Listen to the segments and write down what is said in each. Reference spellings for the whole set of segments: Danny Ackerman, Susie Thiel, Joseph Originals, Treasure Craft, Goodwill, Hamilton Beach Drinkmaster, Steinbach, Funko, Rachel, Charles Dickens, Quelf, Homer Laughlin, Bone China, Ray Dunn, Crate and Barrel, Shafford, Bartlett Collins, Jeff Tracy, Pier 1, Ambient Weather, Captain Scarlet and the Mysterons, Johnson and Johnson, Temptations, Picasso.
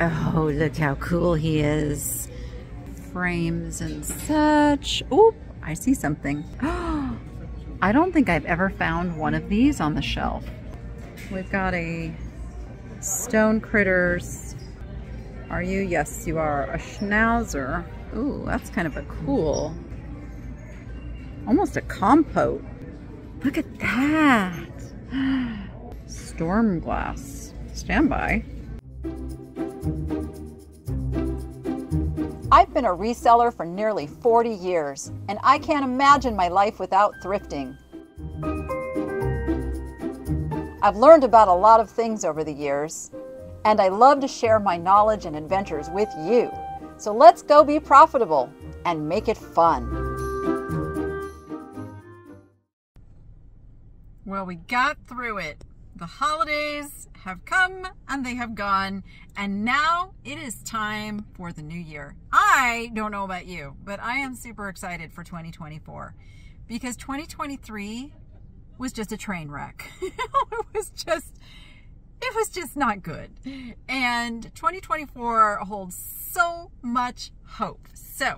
Oh, look how cool he is. Frames and such. Oop, I see something. I don't think I've ever found one of these on the shelf. We've got a Stone Critters. Are you? Yes, you are. A Schnauzer. Ooh, that's kind of a cool, almost a compote. Look at that. Stormglass. Stand by. I've been a reseller for nearly 40 years, and I can't imagine my life without thrifting. I've learned about a lot of things over the years, and I love to share my knowledge and adventures with you. So let's go be profitable and make it fun. Well, we got through it. The holidays have come and they have gone, and now it is time for the new year. I don't know about you, but I am super excited for 2024 because 2023 was just a train wreck. It was just not good. And 2024 holds so much hope. So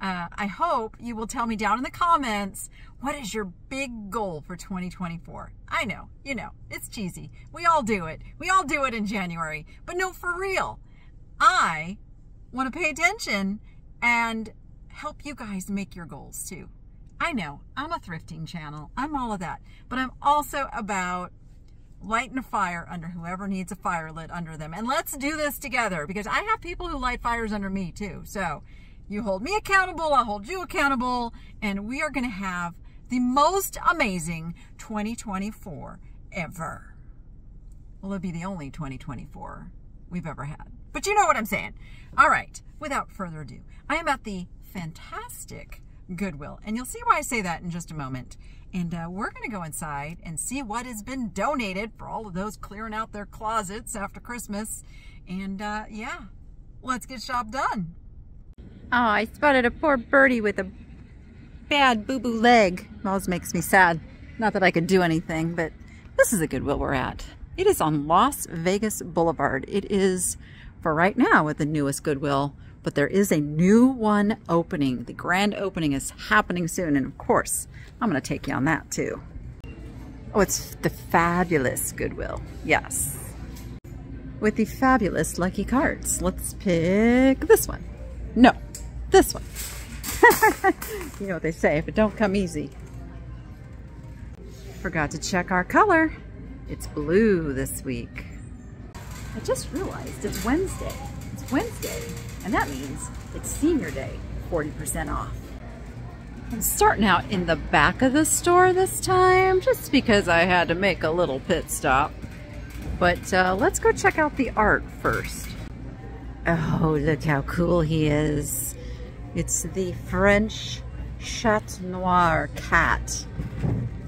I hope you will tell me down in the comments, what is your big goal for 2024? I know, you know, it's cheesy. We all do it. We all do it in January. But no, for real, I want to pay attention and help you guys make your goals too. I know, I'm a thrifting channel. I'm all of that. But I'm also about lighting a fire under whoever needs a fire lit under them. And let's do this together, because I have people who light fires under me too. So you hold me accountable, I'll hold you accountable, and we are going to have the most amazing 2024 ever. Well, it'll be the only 2024 we've ever had. But you know what I'm saying. All right, without further ado, I am at the fantastic Goodwill, and you'll see why I say that in just a moment. And we're going to go inside and see what has been donated for all of those clearing out their closets after Christmas. And yeah, let's get shop done. Oh, I spotted a poor birdie with a bad boo-boo leg. It always makes me sad. Not that I could do anything, but this is the Goodwill we're at. It is on Las Vegas Boulevard. It is, for right now, at the newest Goodwill, but there is a new one opening. The grand opening is happening soon, and of course, I'm going to take you on that too. Oh, it's the fabulous Goodwill. Yes. With the fabulous Lucky Cards. Let's pick this one. No. This one. You know what they say, if it don't come easy. Forgot to check our color. It's blue this week. I just realized it's Wednesday. It's Wednesday, and that means it's Senior Day, 40% off. I'm starting out in the back of the store this time, just because I had to make a little pit stop. But let's go check out the art first. Oh, look how cool he is. It's the French Chat Noir cat.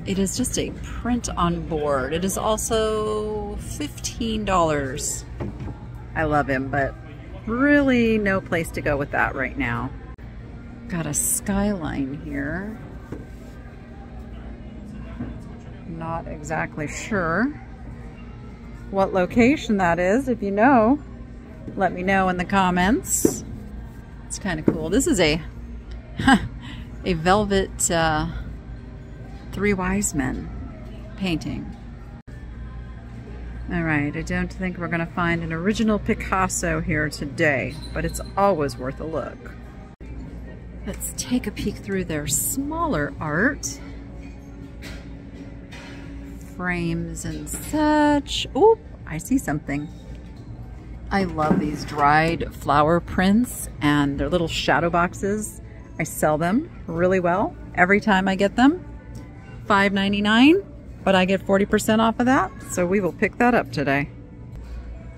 It is just a print on board. It is also $15. I love him, but really no place to go with that right now. Got a skyline here. Not exactly sure what location that is. If you know, let me know in the comments. It's kind of cool. This is a velvet Three Wise Men painting. All right, I don't think we're going to find an original Picasso here today, but it's always worth a look. Let's take a peek through their smaller art. Frames and such. Oop, I see something. I love these dried flower prints and their little shadow boxes. I sell them really well every time I get them. $5.99, but I get 40% off of that, so we will pick that up today.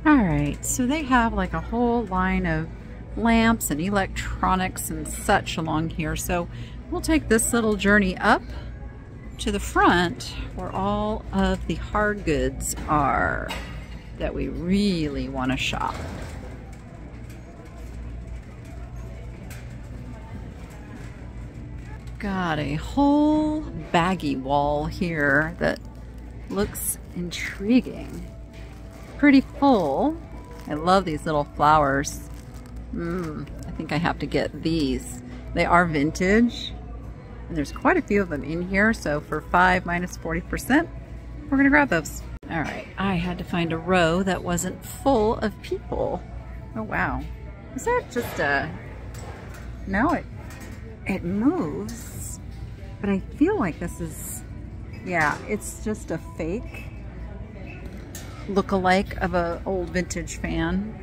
All right, so they have like a whole line of lamps and electronics and such along here, so we'll take this little journey up to the front where all of the hard goods are that we really want to shop. Got a whole baggy wall here that looks intriguing. Pretty full, I love these little flowers. I think I have to get these. They are vintage. And there's quite a few of them in here. So for 5 minus 40%, we're gonna grab those. All right, I had to find a row that wasn't full of people. Oh, wow. Is that just a... No, it moves. But I feel like this is... Yeah, it's just a fake look-alike of an old vintage fan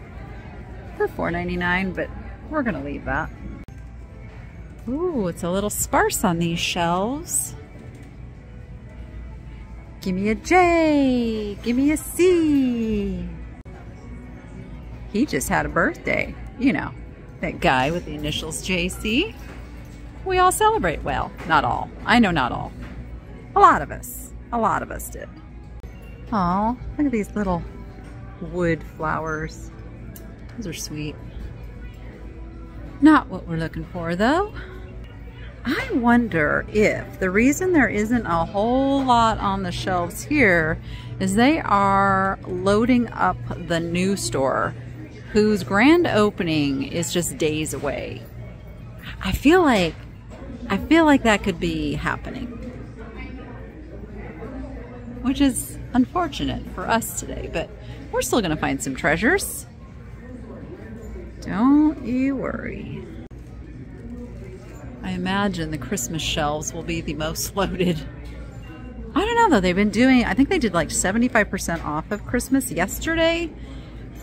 for $4.99, but we're gonna leave that. Ooh, it's a little sparse on these shelves. Give me a J, give me a C. He just had a birthday, you know, that guy with the initials JC. We all celebrate, well, not all. I know not all. A lot of us did. Aw, look at these little wood flowers. Those are sweet. Not what we're looking for, though. I wonder if the reason there isn't a whole lot on the shelves here is they are loading up the new store, whose grand opening is just days away. I feel like that could be happening, which is unfortunate for us today, but we're still gonna find some treasures. Don't you worry. I imagine the Christmas shelves will be the most loaded. I don't know though, they've been doing, I think they did like 75% off of Christmas yesterday.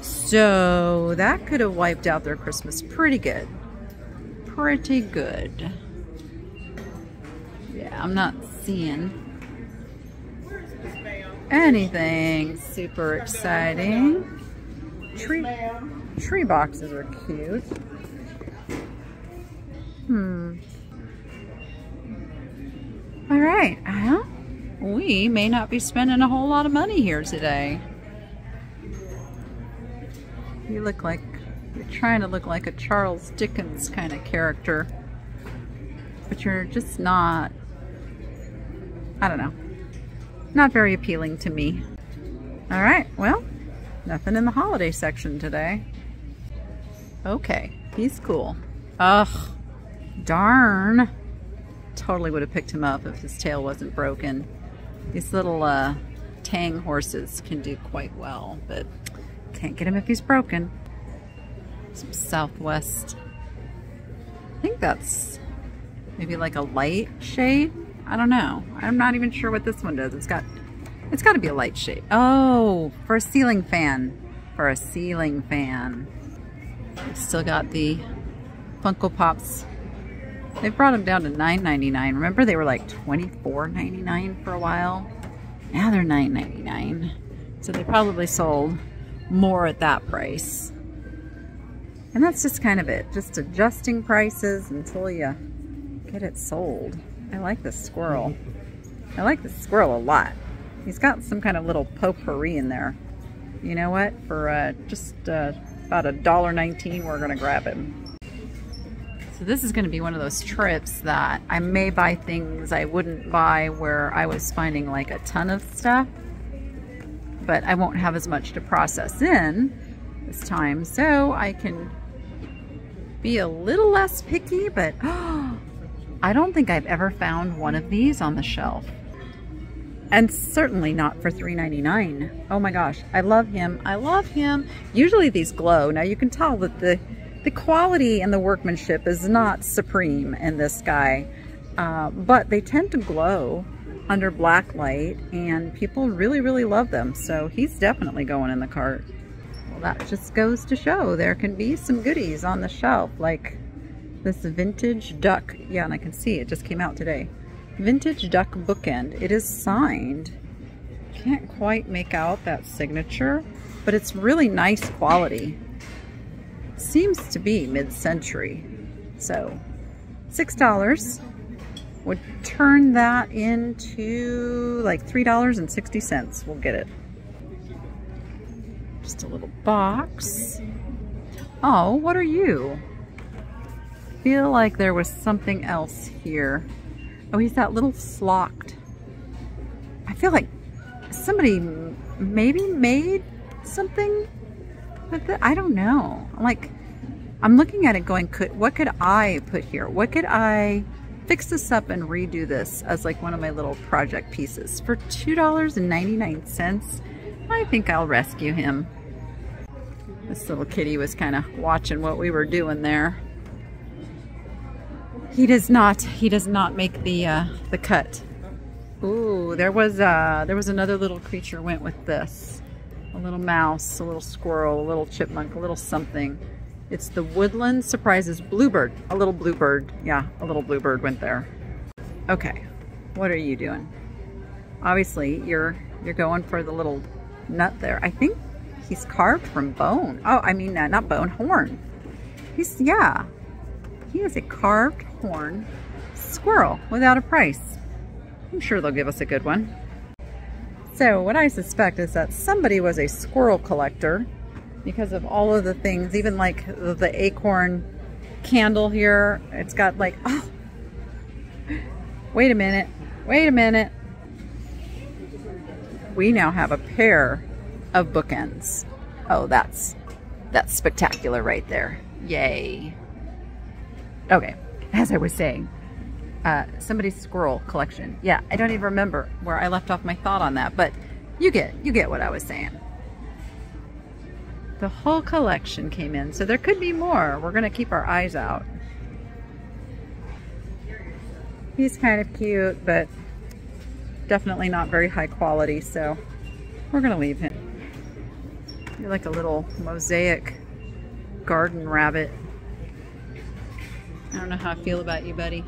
So that could have wiped out their Christmas pretty good. Pretty good. Yeah, I'm not seeing anything super exciting. Tree boxes are cute. All right, well, we may not be spending a whole lot of money here today. You look like, you're trying to look like a Charles Dickens kind of character, but you're just not, I don't know. Not very appealing to me. All right, well, nothing in the holiday section today. Okay, he's cool. Ugh, darn. Totally would have picked him up if his tail wasn't broken. These little tang horses can do quite well, but can't get him if he's broken. Some Southwest. I think that's maybe like a light shade. I don't know. I'm not even sure what this one does. It's got to be a light shade. Oh, for a ceiling fan. For a ceiling fan. We've still got the Funko Pops. They brought them down to $9.99. Remember they were like $24.99 for a while? Now they're $9.99. So they probably sold more at that price. And that's just kind of it. Just adjusting prices until you get it sold. I like this squirrel. I like this squirrel a lot. He's got some kind of little potpourri in there. You know what? For just about $1.19, we're gonna grab him. So this is gonna be one of those trips that I may buy things I wouldn't buy where I was finding like a ton of stuff, but I won't have as much to process in this time, so I can be a little less picky, but I don't think I've ever found one of these on the shelf. And certainly not for $3.99. Oh my gosh, I love him, I love him. Usually these glow. Now you can tell that the quality and the workmanship is not supreme in this guy, but they tend to glow under black light and people really, really love them. So he's definitely going in the cart. Well, that just goes to show there can be some goodies on the shelf, like this vintage duck. Yeah, and I can see it just came out today. Vintage duck bookend. It is signed. Can't quite make out that signature, but it's really nice quality. Seems to be mid-century. So $6 would turn that into like $3.60. We'll get it. Just a little box. Oh, what are you? Feel like there was something else here. Oh, he's that little flocked. I feel like somebody maybe made something But the, I don't know. Like, I'm looking at it going, what could I put here? What could I fix this up and redo this as like one of my little project pieces? For $2.99, I think I'll rescue him. This little kitty was kind of watching what we were doing there. He does not make the cut. Ooh, there was another little creature went with this. A little mouse, a little squirrel, a little chipmunk, a little something. It's the Woodland Surprises Bluebird. A little bluebird. Yeah, a little bluebird went there. Okay, what are you doing? Obviously, you're going for the little nut there. I think he's carved from bone. Oh, I mean, not bone, horn. He is a carved horn squirrel without a price. I'm sure they'll give us a good one. So what I suspect is that somebody was a squirrel collector because of all of the things, even like the acorn candle here. It's got like, oh, wait a minute, wait a minute. We now have a pair of bookends. Oh, that's spectacular right there. Yay. Okay, as I was saying, somebody's squirrel collection. Yeah, I don't even remember where I left off my thought on that, but you get what I was saying. The whole collection came in, so there could be more. We're gonna keep our eyes out. He's kind of cute, but definitely not very high quality, so we're gonna leave him. You're like a little mosaic garden rabbit. I don't know how I feel about you, buddy,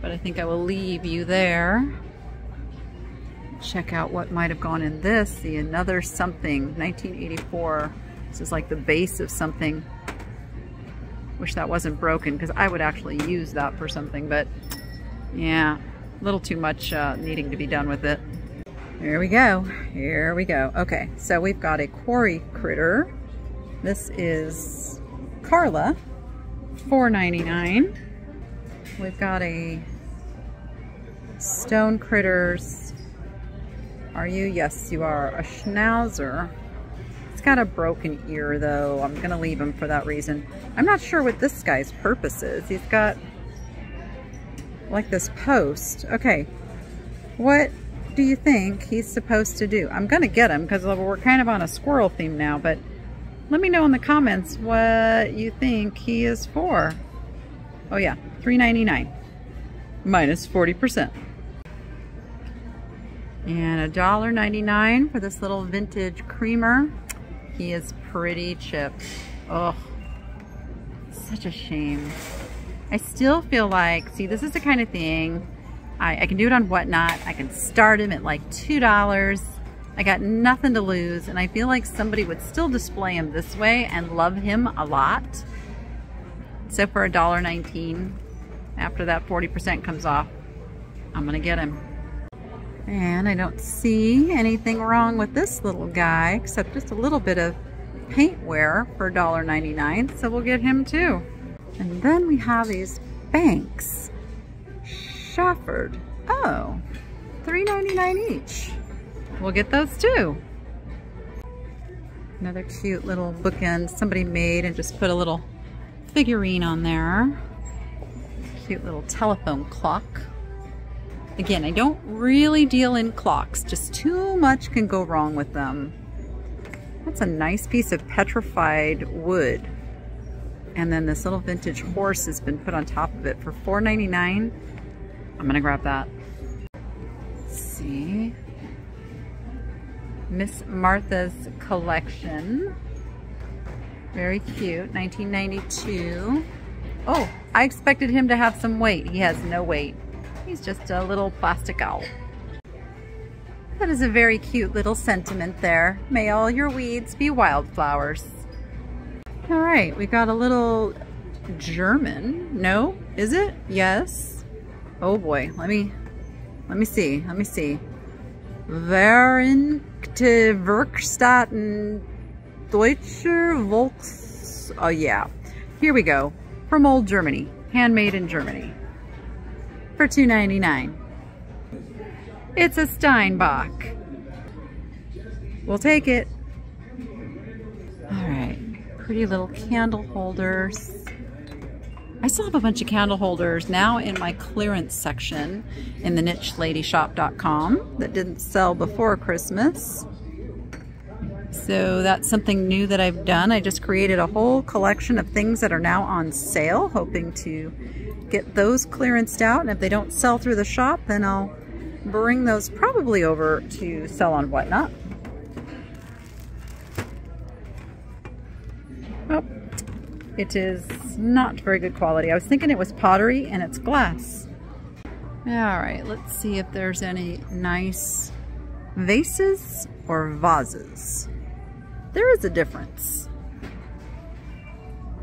but I think I will leave you there. Check out what might have gone in this. See, another something, 1984. This is like the base of something. Wish that wasn't broken because I would actually use that for something, but yeah, a little too much needing to be done with it. Here we go, here we go. Okay, so we've got a quarry critter. This is Carla. $4.99. We've got a stone critters. Are you? Yes, you are. A schnauzer. It's got a broken ear though. I'm gonna leave him for that reason. I'm not sure what this guy's purpose is. He's got like this post. Okay, what do you think he's supposed to do? I'm gonna get him because we're kind of on a squirrel theme now, but let me know in the comments what you think he is for. Oh yeah, $3.99 minus 40%. And $1.99 for this little vintage creamer. He is pretty chipped. Oh, such a shame. I still feel like, see, this is the kind of thing, I can do it on Whatnot. I can start him at like $2. I got nothing to lose, and I feel like somebody would still display him this way and love him a lot. So for $1.19, after that 40% comes off, I'm gonna get him. And I don't see anything wrong with this little guy, except just a little bit of paint wear for $1.99, so we'll get him too. And then we have these banks. Shafford, oh, $3.99 each. We'll get those too. Another cute little bookend somebody made and just put a little figurine on there. Cute little telephone clock. Again, I don't really deal in clocks. Just too much can go wrong with them. That's a nice piece of petrified wood. And then this little vintage horse has been put on top of it for $4.99. I'm gonna grab that. Let's see. Miss Martha's collection. Very cute, 1992. Oh, I expected him to have some weight. He has no weight. He's just a little plastic owl. That is a very cute little sentiment there. May all your weeds be wildflowers. All right, we got a little German. No, is it? Yes. Oh boy, let me see. Vereinigte Werkstätten Deutscher Volks... Oh yeah, here we go. From old Germany, handmade in Germany. For $2.99. It's a Steinbach. We'll take it. All right. pretty little candle holders. I still have a bunch of candle holders now in my clearance section in the nicheladyshop.com that didn't sell before Christmas. So that's something new that I've done. I just created a whole collection of things that are now on sale, hoping to get those clearanced out. And if they don't sell through the shop, then I'll bring those probably over to sell on Whatnot. Oh, it is not very good quality. I was thinking it was pottery and it's glass. All right, let's see if there's any nice vases or vases. There is a difference.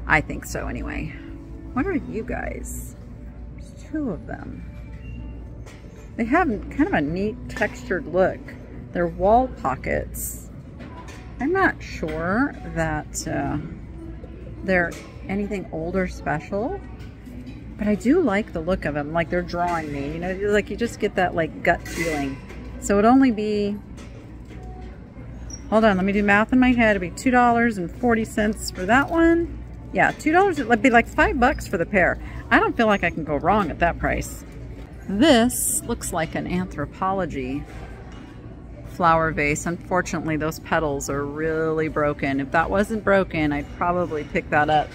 I think so anyway. What are you guys? There's two of them. They have kind of a neat textured look. They're wall pockets. I'm not sure that they're anything old or special, but I do like the look of them. Like they're drawing me, you know, like you just get that like gut feeling. So it'd only be, hold on, let me do math in my head. It'd be $2.40 for that one. Yeah, $2, it'd be like $5 for the pair. I don't feel like I can go wrong at that price. This looks like an Anthropologie flower vase. Unfortunately, those petals are really broken. If that wasn't broken, I'd probably pick that up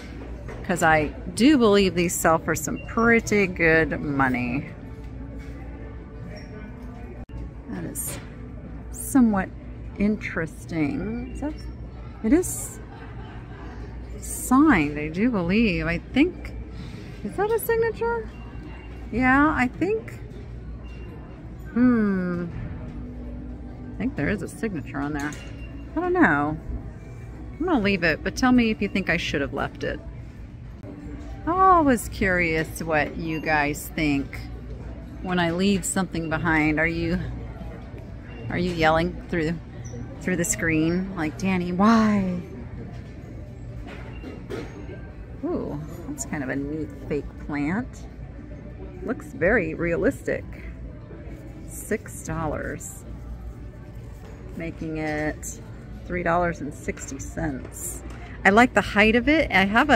because I do believe these sell for some pretty good money. That is somewhat interesting. Is that, it is signed, I do believe. I think, is that a signature? Yeah, I think, I think there is a signature on there. I don't know. I'm gonna leave it, but tell me if you think I should have left it. I'm always curious what you guys think when I leave something behind. Are you yelling through the screen like, Danny, why? Ooh, that's kind of a neat fake plant. Looks very realistic. $6, making it $3.60. I like the height of it. I have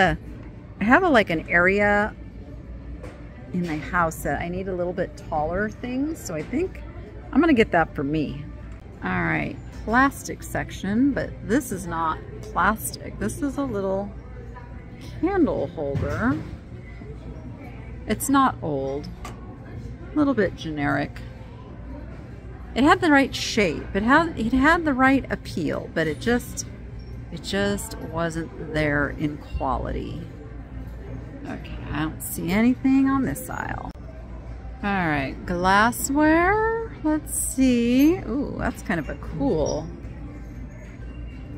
like an area in my house that I need a little bit taller things, so I think I'm gonna get that for me. All right, plastic section, but this is not plastic. This is a little candle holder. It's not old, a little bit generic. It had the right shape, it had the right appeal, but it just wasn't there in quality. Okay, I don't see anything on this aisle. All right, glassware. Let's see. Ooh, that's kind of a cool,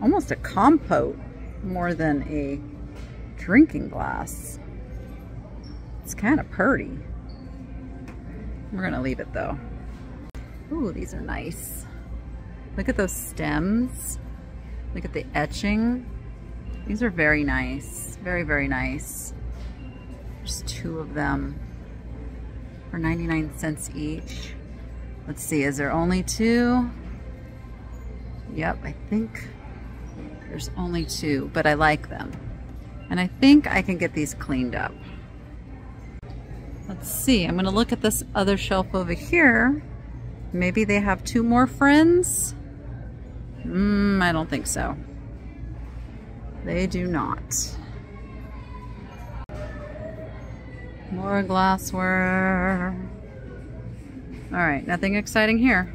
almost a compote more than a drinking glass. It's kind of pretty. We're gonna leave it though. Ooh, these are nice. Look at those stems. Look at the etching. These are very nice. Very, very nice. There's two of them for 99 cents each. Let's see, is there only two? Yep, I think there's only two, but I like them. And I think I can get these cleaned up. Let's see, I'm gonna look at this other shelf over here. Maybe they have two more friends? I don't think so. They do not. More glassware. All right, nothing exciting here.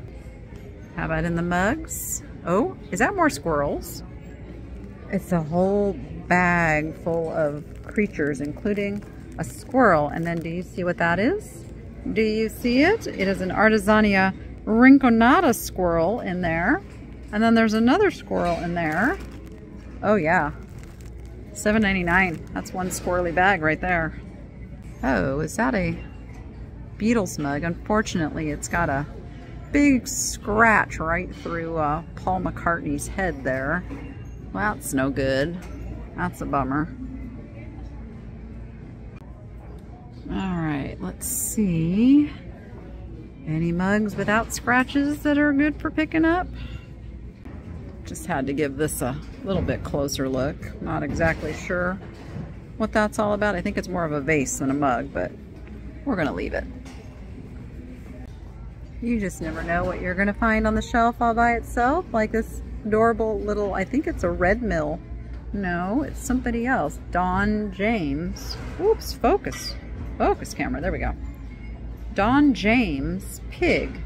How about in the mugs? Oh, is that more squirrels? It's a whole bag full of creatures, including a squirrel. And then do you see what that is? Do you see it? It is an Artesania Rinconada squirrel in there. And then there's another squirrel in there. Oh yeah, $7.99. That's one squirrely bag right there. Oh, is that a Beatles mug? Unfortunately, it's got a big scratch right through Paul McCartney's head there. Well, that's no good. That's a bummer. All right, let's see. Any mugs without scratches that are good for picking up? Just had to give this a little bit closer look. Not exactly sure what that's all about. I think it's more of a vase than a mug, but we're gonna leave it. You just never know what you're gonna find on the shelf all by itself, like this adorable little, I think it's a Red Mill. No, it's somebody else. Don James. Oops, focus. Focus camera, there we go. Don James pig.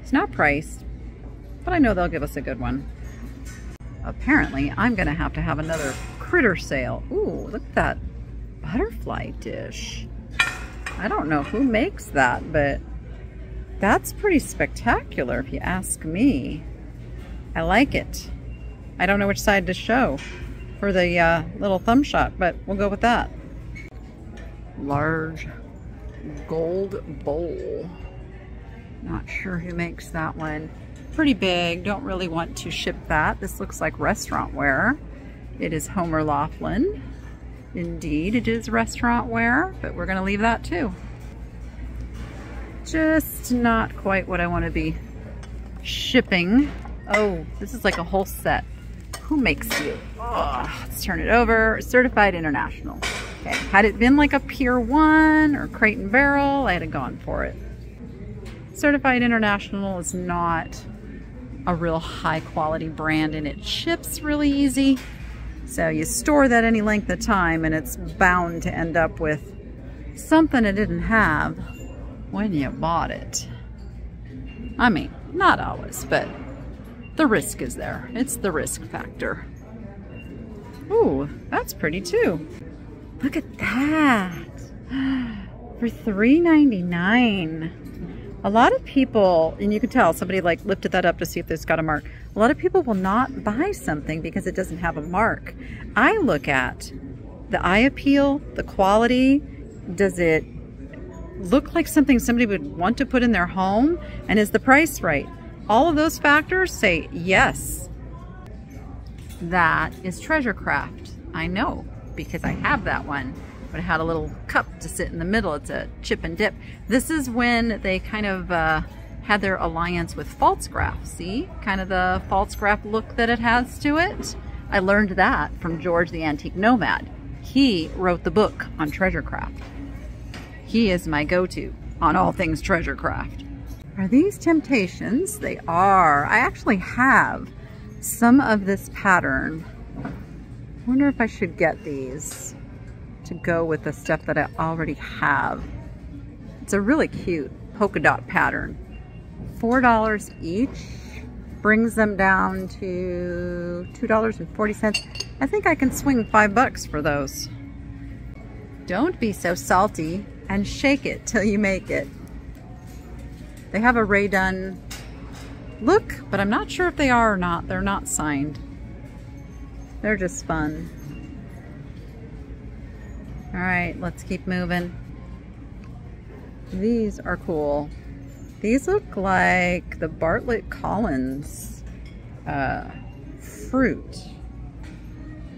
It's not priced, but I know they'll give us a good one. Apparently, I'm gonna have to have another critter sale. Ooh, look at that butterfly dish. I don't know who makes that, but that's pretty spectacular if you ask me. I like it. I don't know which side to show for the little thumb shot, but we'll go with that. Large gold bowl. Not sure who makes that one. Pretty big, don't really want to ship that. This looks like restaurant wear. It is Homer Laughlin. Indeed, it is restaurant wear, but we're gonna leave that too. Just not quite what I want to be shipping. Oh, this is like a whole set. Who makes you? Oh, let's turn it over. Certified International. Okay, had it been like a Pier 1 or Crate and Barrel, I had gone for it. Certified International is not a real high quality brand and it ships really easy. So you store that any length of time and it's bound to end up with something it didn't have when you bought it. I mean, not always, but the risk is there. It's the risk factor. Ooh, that's pretty too. Look at that. For $3.99. A lot of people, and you can tell somebody like lifted that up to see if it's got a mark. A lot of people will not buy something because it doesn't have a mark. I look at the eye appeal, the quality. Does it look like something somebody would want to put in their home? And is the price right? All of those factors say yes. That is Treasure Craft. I know because I have that one, but it had a little cup to sit in the middle. It's a chip and dip. This is when they kind of had their alliance with False Craft. See, kind of the False Craft look that it has to it. I learned that from George the Antique Nomad. He wrote the book on Treasure Craft. He is my go-to on all things Treasure Craft. Are these Temptations? They are. I actually have some of this pattern. I wonder if I should get these to go with the stuff that I already have. It's a really cute polka dot pattern. $4 each brings them down to $2.40. I think I can swing $5 for those. Don't be so salty and shake it till you make it. They have a Ray Dunn look, but I'm not sure if they are or not. They're not signed. They're just fun. All right, let's keep moving. These are cool. These look like the Bartlett Collins fruit.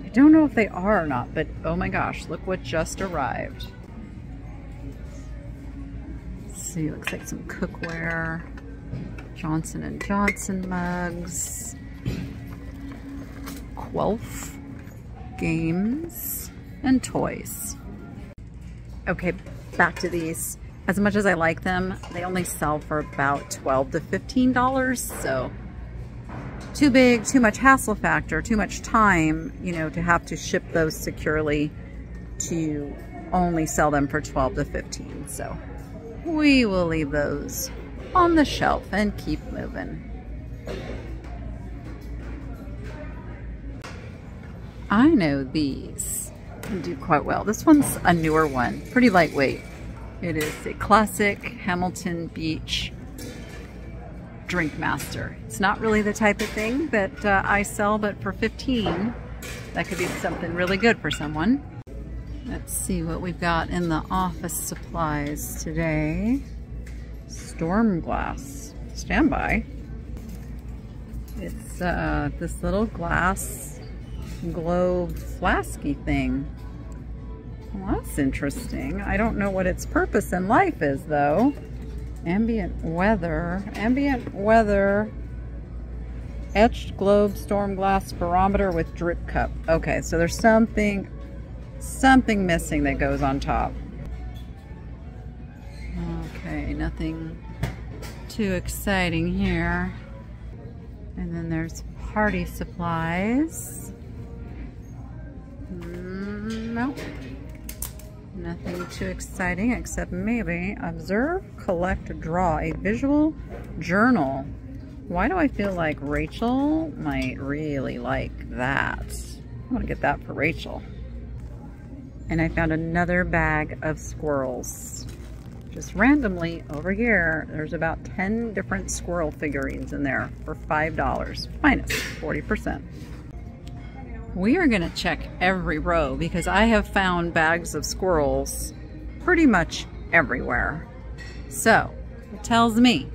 I don't know if they are or not, but oh my gosh, look what just arrived. See, looks like some cookware, Johnson and Johnson mugs, Quelf, games, and toys. Okay, back to these. As much as I like them, they only sell for about $12 to $15, so too big, too much hassle factor, too much time, you know, to have to ship those securely to only sell them for $12 to $15, so. We will leave those on the shelf and keep moving. I know these can do quite well. This one's a newer one, pretty lightweight. It is a classic Hamilton Beach Drinkmaster. It's not really the type of thing that I sell, but for $15, that could be something really good for someone. Let's see what we've got in the office supplies today. Storm glass. Stand by. It's this little glass globe flasky thing. Well, that's interesting. I don't know what its purpose in life is, though. Ambient Weather. Ambient Weather Etched globe, storm glass, barometer with drip cup. Okay, so there's something missing that goes on top. Okay, nothing too exciting here. And then there's party supplies. Nope. Nothing too exciting except maybe observe, collect, draw, a visual journal. Why do I feel like Rachel might really like that? I'm gonna get that for Rachel. And I found another bag of squirrels. Just randomly over here, there's about 10 different squirrel figurines in there for $5, minus 40%. We are gonna check every row because I have found bags of squirrels pretty much everywhere. So, it tells me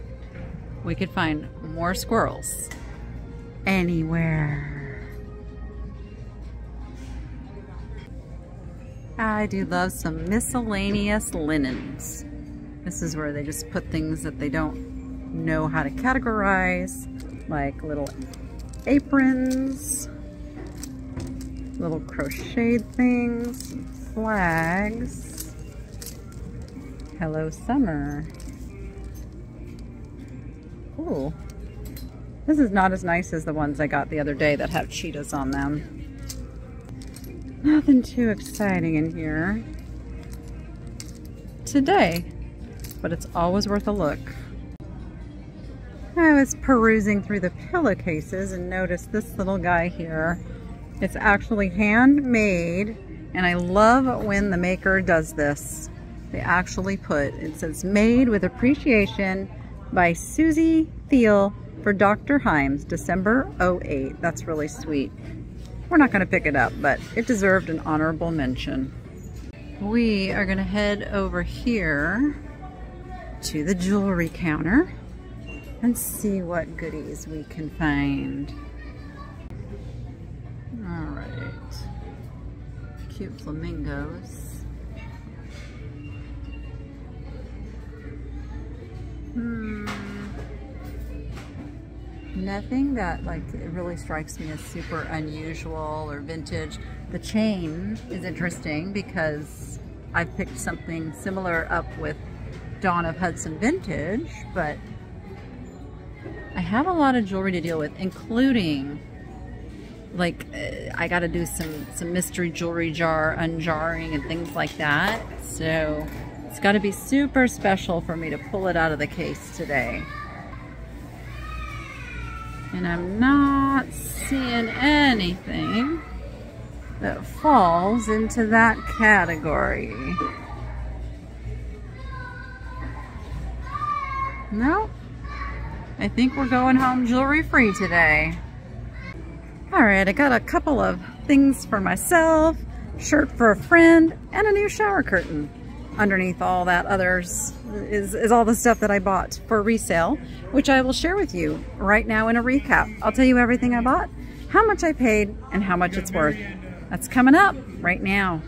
we could find more squirrels anywhere. I do love some miscellaneous linens. This is where they just put things that they don't know how to categorize, like little aprons, little crocheted things, flags. Hello, summer. Ooh, this is not as nice as the ones I got the other day that have cheetahs on them. Nothing too exciting in here today, but it's always worth a look. I was perusing through the pillowcases and noticed this little guy here. It's actually handmade, and I love when the maker does this. They actually put, it says, made with appreciation by Susie Thiel for Dr. Himes, December 08. That's really sweet. We're not gonna pick it up, but it deserved an honorable mention. We are gonna head over here to the jewelry counter and see what goodies we can find. All right, cute flamingos. Nothing that like it really strikes me as super unusual or vintage. The chain is interesting because I picked something similar up with Dawn of Hudson Vintage, but I have a lot of jewelry to deal with, including like I got to do some mystery jewelry jar unjarring and things like that. So it's got to be super special for me to pull it out of the case today. And I'm not seeing anything that falls into that category. No, I think we're going home jewelry free today. All right, I got a couple of things for myself, shirt for a friend, and a new shower curtain. Underneath all that others is all the stuff that I bought for resale, which I will share with you right now in a recap. I'll tell you everything I bought, how much I paid, and how much it's worth. That's coming up right now.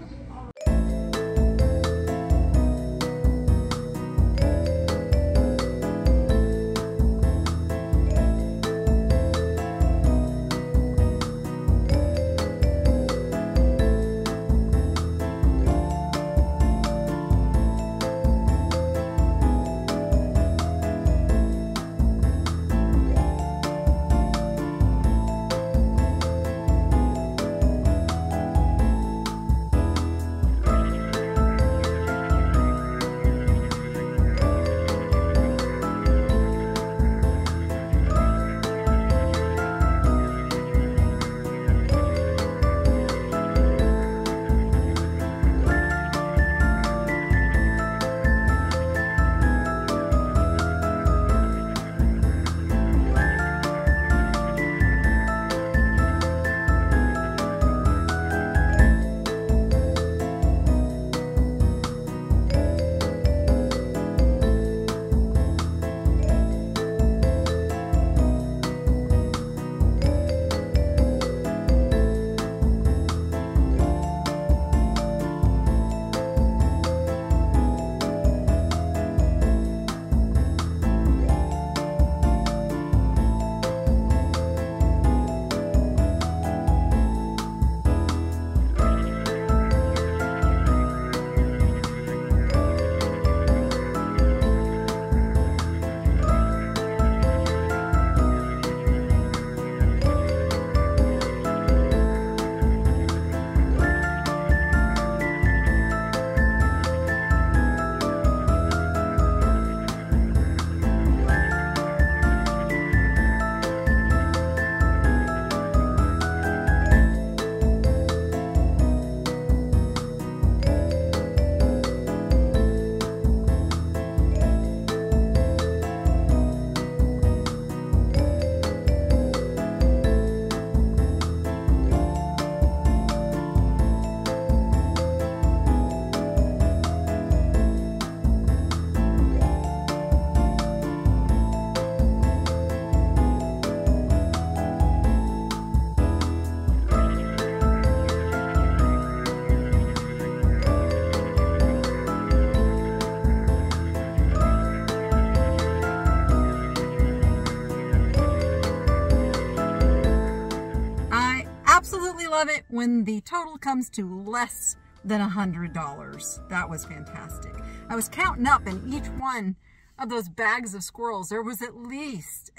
love it when the total comes to less than $100. That was fantastic. I was counting up, and each one of those bags of squirrels, there was at least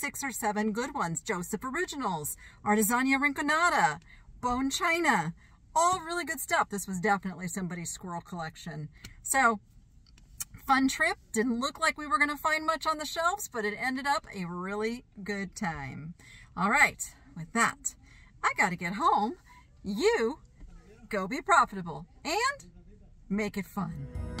6 or 7 good ones. Joseph Originals, Artesania Rinconada, Bone China, all really good stuff. This was definitely somebody's squirrel collection. So, fun trip. Didn't look like we were going to find much on the shelves, but it ended up a really good time. All right, with that, I got to get home. You go be profitable and make it fun.